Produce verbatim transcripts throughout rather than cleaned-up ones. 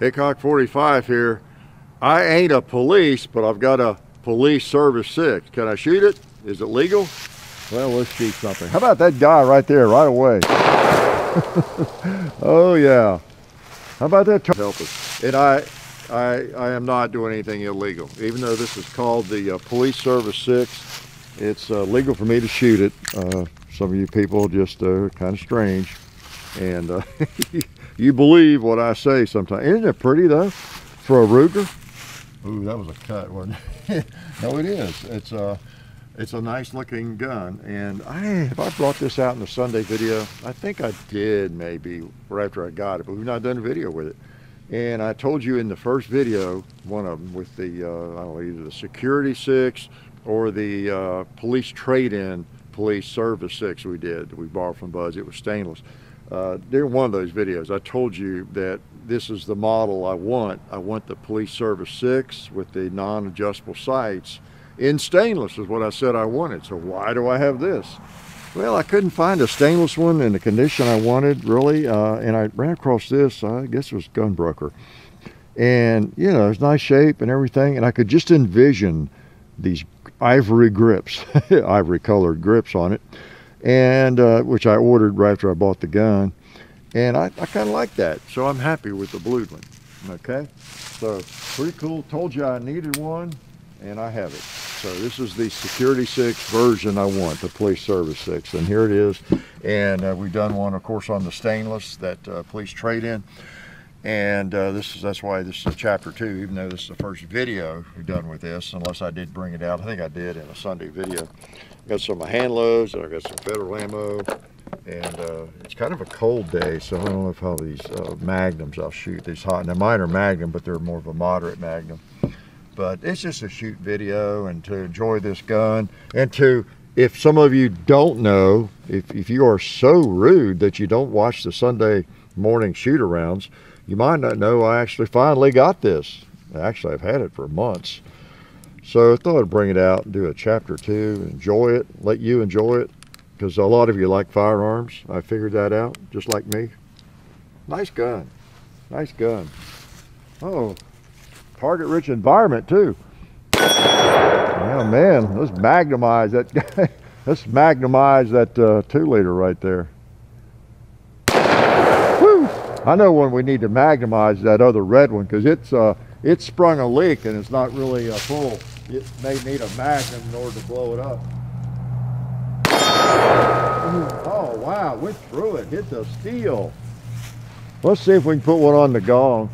Hickok forty-five here. I ain't a police, but I've got a Police Service Six. Can I shoot it? Is it legal? Well, let's shoot something. How about that guy right there, right away? Oh yeah. How about that? Help us. And I, I, I am not doing anything illegal. Even though this is called the uh, Police Service Six, it's uh, legal for me to shoot it. Uh, some of you people just are uh, kind of strange, and uh, you believe what I say sometimes. Isn't it pretty though, for a Ruger? Ooh, that was a cut, wasn't it? No, it is. It's a, it's a nice looking gun. And I, have I brought this out in the Sunday video? I think I did, maybe, right after I got it, but we've not done a video with it. And I told you in the first video, one of them with the, uh, I don't know, either the Security Six or the uh, Police Trade-In Police Service Six we did, that we borrowed from Buzz. It was stainless. Uh, during one of those videos, I told you that this is the model I want. I want the Police Service Six with the non-adjustable sights in stainless, is what I said I wanted. So why do I have this? Well, I couldn't find a stainless one in the condition I wanted, really. Uh, and I ran across this, I guess it was Gunbroker. And, you know, it's nice shape and everything. And I could just envision these ivory grips, ivory colored grips on it. And, uh, which I ordered right after I bought the gun. And I, I kind of like that. So I'm happy with the blue one. Okay. So pretty cool. Told you I needed one and I have it. So this is the Security Six version I want, the Police Service Six. And here it is. And uh, we've done one, of course, on the stainless, that uh, police trade-in. And uh, this is, that's why this is chapter two, even though this is the first video we've done with this, unless I did bring it out. I think I did in a Sunday video. I've got some of my hand loads, and I've got some Federal ammo. And uh, it's kind of a cold day, so I don't know if how these uh, magnums I'll shoot, these hot, now mine are magnum, but they're more of a moderate magnum. But it's just a shoot video and to enjoy this gun. And to, if some of you don't know, if, if you are so rude that you don't watch the Sunday morning shoot arounds, you might not know I actually finally got this. Actually, I've had it for months. So I thought I'd bring it out and do a chapter two, enjoy it, let you enjoy it, because a lot of you like firearms. I figured that out, just like me. Nice gun, nice gun. Oh. Target-rich environment too. Oh man, let's magnemize that guy. Let's magnemize that uh, two-liter right there. Woo! I know when we need to magnemize that other red one, because it's uh, it's sprung a leak and it's not really uh, full. It may need a magnum in order to blow it up. Oh wow, went through it, hit the steel. Let's see if we can put one on the gong.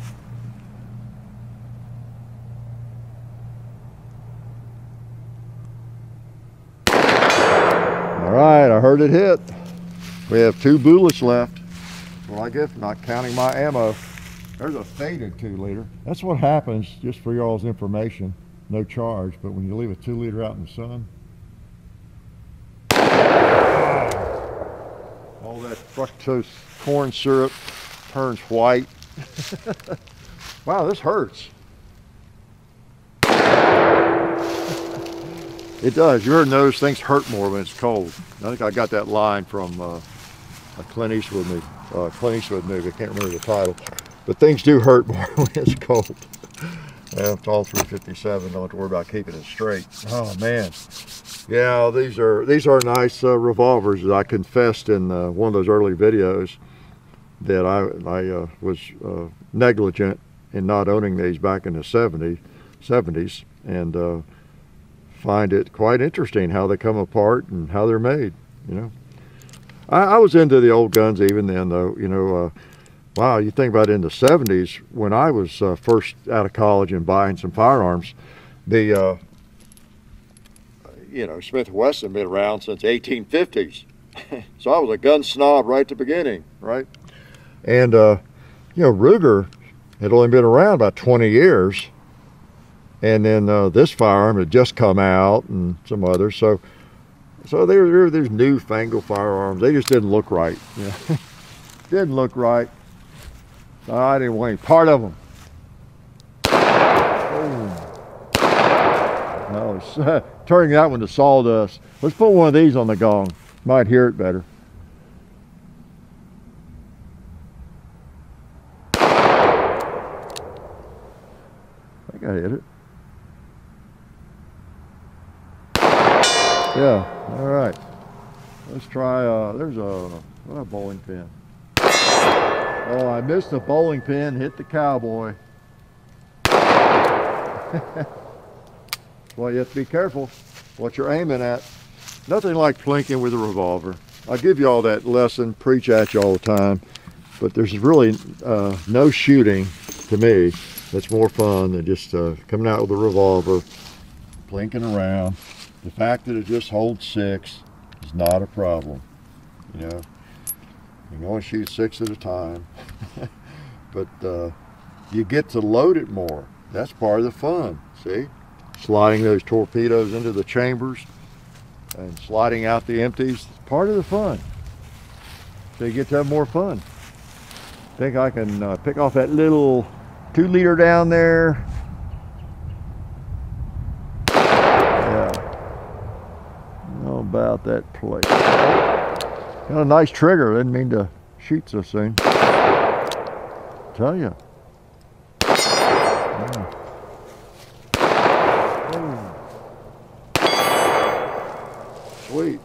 Alright, I heard it hit. We have two bullets left. Well, I guess not counting my ammo. There's a faded two-liter. That's what happens, just for y'all's information. No charge, but when you leave a two-liter out in the sun. All that fructose corn syrup turns white. Wow, this hurts. It does. You ever notice things hurt more when it's cold? I think I got that line from uh, a Clint Eastwood movie. Uh, Clint Eastwood movie. I can't remember the title. But things do hurt more when it's cold. Well, it's all three fifty-seven. Don't have to worry about keeping it straight. Oh man. Yeah, these are these are nice uh, revolvers. That I confessed in uh, one of those early videos that I I uh, was uh, negligent in not owning these back in the seventies, and. Uh, find it quite interesting how they come apart and how they're made, you know. I, I was into the old guns even then, though, you know. Uh, wow, you think about it, in the seventies, when I was uh, first out of college and buying some firearms, the, uh, you know, Smith and Wesson had been around since the eighteen fifties. So I was a gun snob right at the beginning, right? And, uh, you know, Ruger had only been around about twenty years. And then uh, this firearm had just come out, and some others. So, so there were these newfangled firearms. They just didn't look right. Yeah. Didn't look right. I didn't want any part of them. Oh, it's, uh, turning that one to sawdust. Let's put one of these on the gong. Might hear it better. I hit it. Yeah, all right. Let's try, uh, there's a, a bowling pin. Oh, I missed the bowling pin, hit the cowboy. Well, you have to be careful what you're aiming at. Nothing like plinking with a revolver. I give you all that lesson, preach at you all the time, but there's really uh, no shooting, to me, that's more fun than just uh, coming out with a revolver, plinking around. The fact that it just holds six is not a problem, you know. You can only shoot six at a time, but uh, you get to load it more. That's part of the fun, see? Sliding those torpedoes into the chambers and sliding out the empties is part of the fun. So you get to have more fun. I think I can uh, pick off that little two liter down there. About that plate. Got a nice trigger. Didn't mean to shoot so soon. Tell you. Yeah. Sweet.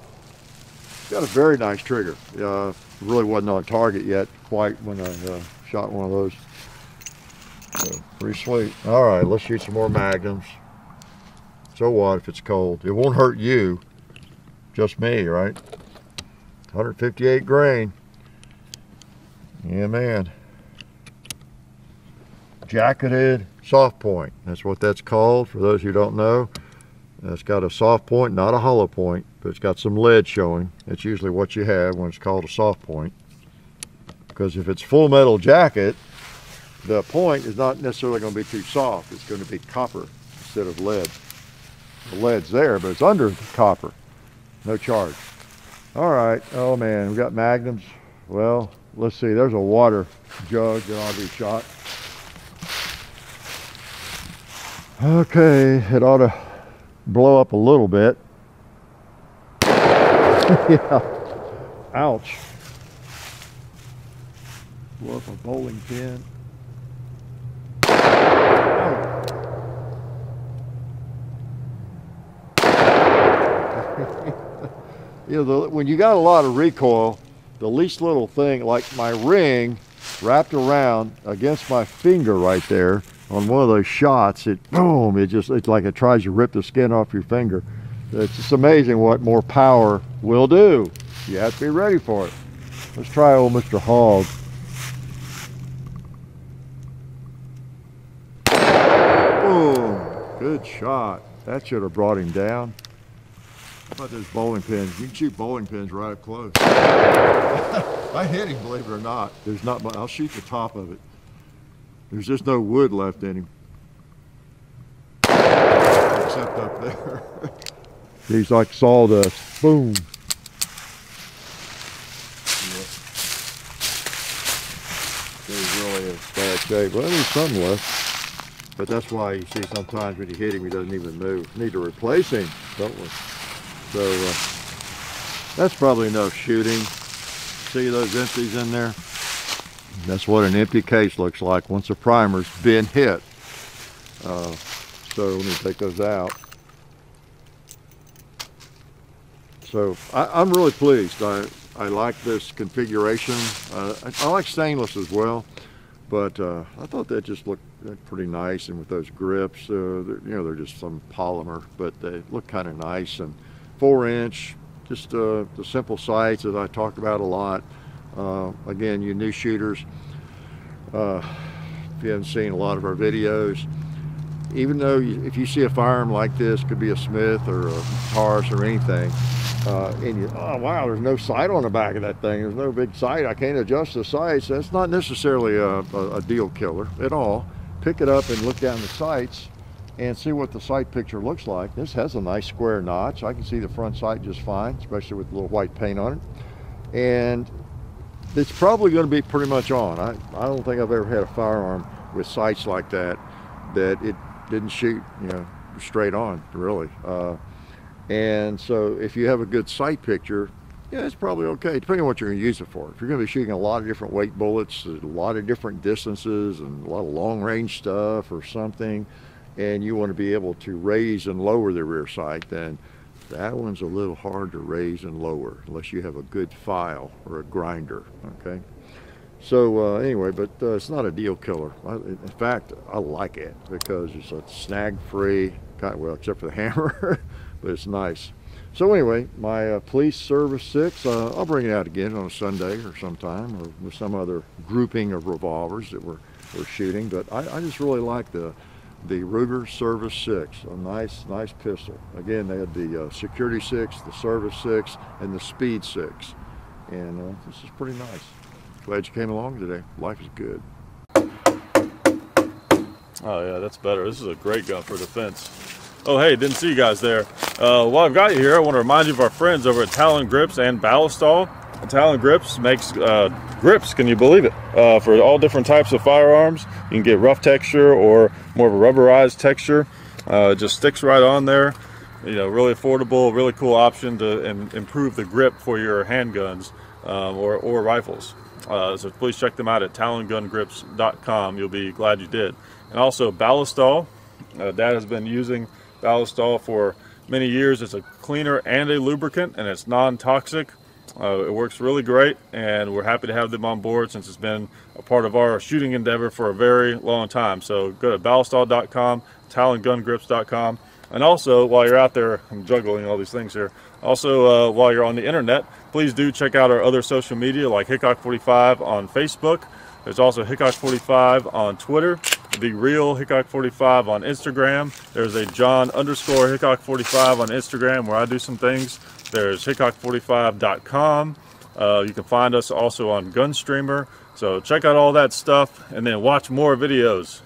Got a very nice trigger. Uh, really wasn't on target yet quite when I uh, shot one of those. So, pretty sweet. All right, let's shoot some more magnums. So what if it's cold? It won't hurt you. Just me, right? one fifty-eight grain. Yeah, man. Jacketed soft point. That's what that's called, for those who don't know. It's got a soft point, not a hollow point, but it's got some lead showing. That's usually what you have when it's called a soft point. Because if it's full metal jacket, the point is not necessarily going to be too soft. It's going to be copper instead of lead. The lead's there, but it's under the copper. No charge. All right. Oh man, we got magnums. Well, let's see. There's a water jug that I'll be shot. Okay, it ought to blow up a little bit. Yeah. Ouch. Blow up a bowling pin. You know, the, when you got a lot of recoil, the least little thing, like my ring wrapped around against my finger right there on one of those shots, it boom, it just, it's like it tries to rip the skin off your finger. It's just amazing what more power will do. You have to be ready for it. Let's try old Mister Hogg. Boom, good shot. That should have brought him down. How about those bowling pins? You can shoot bowling pins right up close. I hit him, believe it or not. There's not much. I'll shoot the top of it. There's just no wood left in him. Except up there. He's like sawdust. Boom. Yeah. He really is bad shape. Well, there's some left. But that's why you see sometimes when you hit him, he doesn't even move. Need to replace him, don't we? So uh, that's probably enough shooting. See those empties in there? That's what an empty case looks like once the primer's been hit. Uh, so let me take those out. So I, I'm really pleased. I, I like this configuration. Uh, I, I like stainless as well, but uh, I thought that just looked pretty nice. And with those grips, uh, you know, they're just some polymer, but they look kind of nice. And four inch, just uh, the simple sights that I talk about a lot. Uh, again, you new shooters, uh, if you haven't seen a lot of our videos, even though you, if you see a firearm like this, could be a Smith or a Taurus or anything, uh, and you, oh wow, there's no sight on the back of that thing, there's no big sight, I can't adjust the sights. That's not necessarily a, a, a deal killer at all. Pick it up and look down the sights and see what the sight picture looks like. This has a nice square notch. I can see the front sight just fine, especially with a little white paint on it. And it's probably going to be pretty much on. I, I don't think I've ever had a firearm with sights like that, that it didn't shoot, you know, straight on, really. Uh, and so if you have a good sight picture, yeah, it's probably okay, depending on what you're going to use it for. If you're going to be shooting a lot of different weight bullets, a lot of different distances, and a lot of long range stuff or something, and you want to be able to raise and lower the rear sight, then that one's a little hard to raise and lower unless you have a good file or a grinder, okay? So uh, anyway, but uh, it's not a deal killer. I, in fact, I like it because it's a snag-free, well, except for the hammer, but it's nice. So anyway, my uh, Police Service Six, uh, I'll bring it out again on a Sunday or sometime, or with some other grouping of revolvers that we're, we're shooting. But I, I just really like the the Ruger Service Six, a nice, nice pistol. Again, they had the uh, Security Six, the Service Six, and the Speed Six. And uh, this is pretty nice. Glad you came along today. Life is good. Oh yeah, that's better. This is a great gun for defense. Oh hey, didn't see you guys there. Uh, while I've got you here, I want to remind you of our friends over at Talon Grips and Ballistol. Talon Grips makes uh, grips, can you believe it, uh, for all different types of firearms. You can get rough texture or more of a rubberized texture. Uh, it just sticks right on there. You know, really affordable, really cool option to and improve the grip for your handguns um, or, or rifles. Uh, so please check them out at talon gun grips dot com. You'll be glad you did. And also Ballistol. Uh, Dad has been using Ballistol for many years. It's a cleaner and a lubricant, and it's non-toxic. Uh, it works really great, and we're happy to have them on board since it's been a part of our shooting endeavor for a very long time. So go to ballistol dot com, talon gun grips dot com. And also, while you're out there, I'm juggling all these things here. Also, uh, while you're on the internet, please do check out our other social media like Hickok forty-five on Facebook. There's also Hickok forty-five on Twitter, The Real Hickok forty-five on Instagram. There's a John underscore Hickok forty-five on Instagram where I do some things. There's Hickok forty-five dot com. Uh, you can find us also on GunStreamer. So check out all that stuff and then watch more videos.